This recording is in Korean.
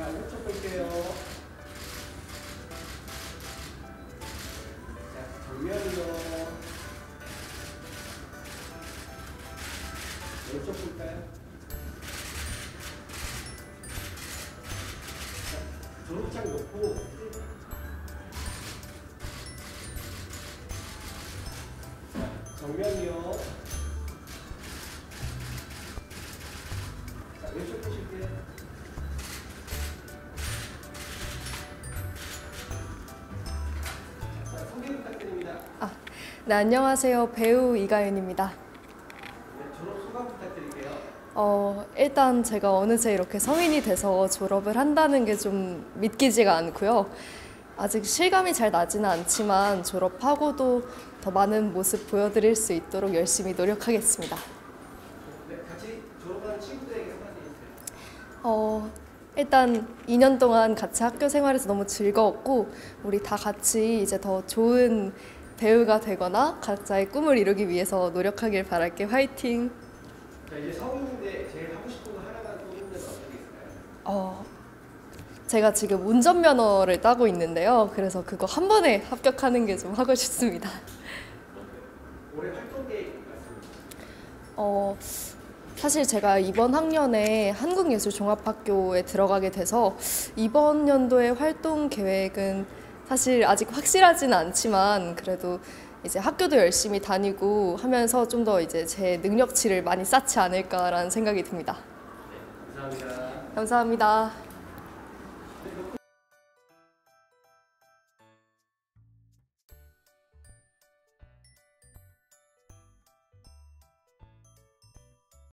자, 이쪽 볼게요. 자, 정면으로. 이쪽 볼까요? 자, 도로창 놓고. 자, 정면이요. 자, 왼쪽 보실게요. 네, 안녕하세요. 배우 이가윤입니다. 네, 졸업 소감 부탁드릴게요. 일단 제가 어느새 이렇게 성인이 돼서 졸업을 한다는 게 좀 믿기지가 않고요. 아직 실감이 잘 나지는 않지만 졸업하고도 더 많은 모습 보여드릴 수 있도록 열심히 노력하겠습니다. 네, 같이 졸업한 친구들에게 한마디 해주세요. 일단 2년 동안 같이 학교 생활에서 너무 즐거웠고 우리 다 같이 이제 더 좋은 배우가 되거나 각자의 꿈을 이루기 위해서 노력하길 바랄게. 화이팅! 자, 이제 성인인데 제일 하고 싶은 거 하나만 꼽으면 어떻게 있을까요? 제가 지금 운전면허를 따고 있는데요. 그래서 그거 한 번에 합격하는 게 좀 하고 싶습니다. 올해 활동 계획 말씀해 주세요. 사실 제가 이번 학년에 한국예술종합학교에 들어가게 돼서 이번 연도의 활동 계획은 사실 아직 확실하진 않지만 그래도 이제 학교도 열심히 다니고 하면서 좀 더 이제 제 능력치를 많이 쌓지 않을까라는 생각이 듭니다. 네, 감사합니다. 감사합니다.